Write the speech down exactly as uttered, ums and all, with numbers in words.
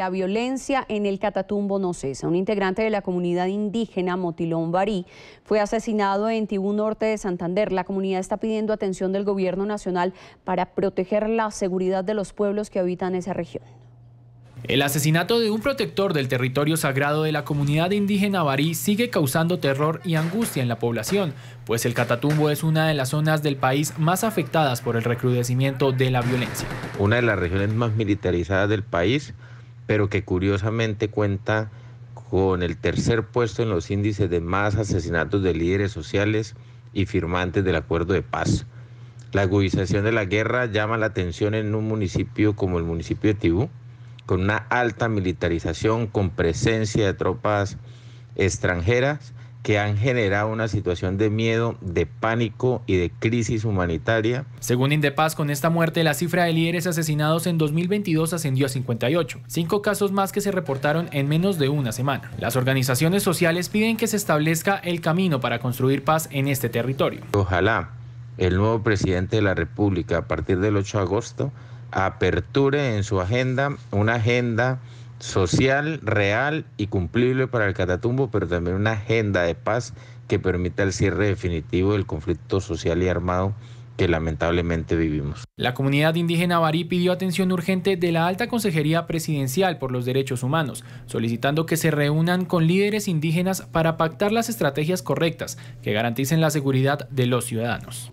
la violencia en el Catatumbo no cesa. Un integrante de la comunidad indígena Motilón Barí fue asesinado en Tibú, norte de Santander. La comunidad está pidiendo atención del gobierno nacional para proteger la seguridad de los pueblos que habitan esa región. El asesinato de un protector del territorio sagrado de la comunidad indígena Barí sigue causando terror y angustia en la población, pues el Catatumbo es una de las zonas del país más afectadas por el recrudecimiento de la violencia. Una de las regiones más militarizadas del país, pero que curiosamente cuenta con el tercer puesto en los índices de más asesinatos de líderes sociales y firmantes del acuerdo de paz. La agudización de la guerra llama la atención en un municipio como el municipio de Tibú, con una alta militarización, con presencia de tropas extranjeras que han generado una situación de miedo, de pánico y de crisis humanitaria. Según Indepaz, con esta muerte la cifra de líderes asesinados en dos mil veintidós ascendió a cincuenta y ocho, cinco casos más que se reportaron en menos de una semana. Las organizaciones sociales piden que se establezca el camino para construir paz en este territorio. Ojalá el nuevo presidente de la República, a partir del ocho de agosto, aperture en su agenda una agenda social, real y cumplible para el Catatumbo, pero también una agenda de paz que permita el cierre definitivo del conflicto social y armado que lamentablemente vivimos. La comunidad indígena Barí pidió atención urgente de la Alta Consejería Presidencial por los Derechos Humanos, solicitando que se reúnan con líderes indígenas para pactar las estrategias correctas que garanticen la seguridad de los ciudadanos.